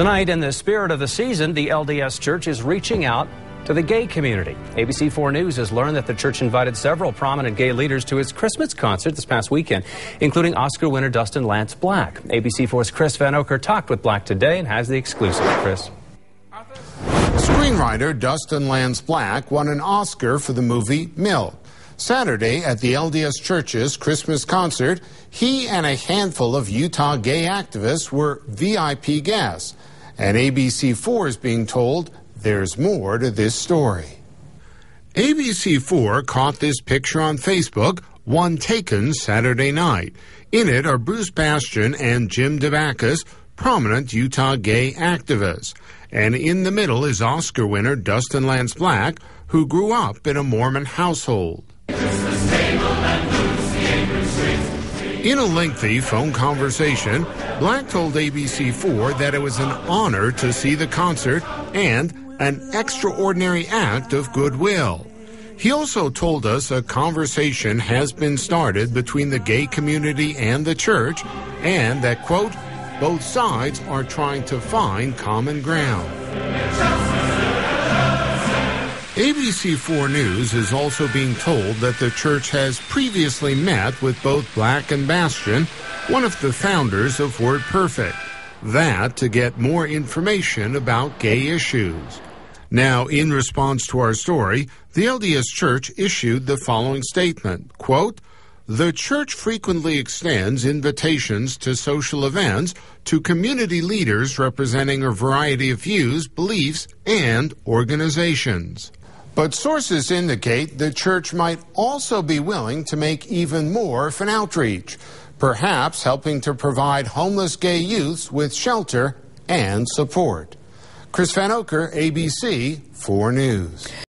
Tonight, in the spirit of the season, the LDS Church is reaching out to the gay community. ABC4 News has learned that the church invited several prominent gay leaders to its Christmas concert this past weekend, including Oscar winner Dustin Lance Black. ABC4's Chris Van Oker talked with Black today and has the exclusive. Chris. Screenwriter Dustin Lance Black won an Oscar for the movie Milk. Saturday, at the LDS Church's Christmas concert, he and a handful of Utah gay activists were VIP guests. And ABC4 is being told there's more to this story. ABC4 caught this picture on Facebook, one taken Saturday night. In it are Bruce Bastian and Jim Dabakis, prominent Utah gay activists. And in the middle is Oscar winner Dustin Lance Black, who grew up in a Mormon household. In a lengthy phone conversation, Black told ABC4 that it was an honor to see the concert and an extraordinary act of goodwill. He also told us a conversation has been started between the gay community and the church, and that, quote, both sides are trying to find common ground. ABC4 News is also being told that the church has previously met with both Black and Bastian, one of the founders of WordPerfect, that to get more information about gay issues. Now, in response to our story, the LDS Church issued the following statement, quote, the church frequently extends invitations to social events to community leaders representing a variety of views, beliefs, and organizations. But sources indicate the church might also be willing to make even more of an outreach, perhaps helping to provide homeless gay youths with shelter and support. Chris Van Oker, ABC4 News.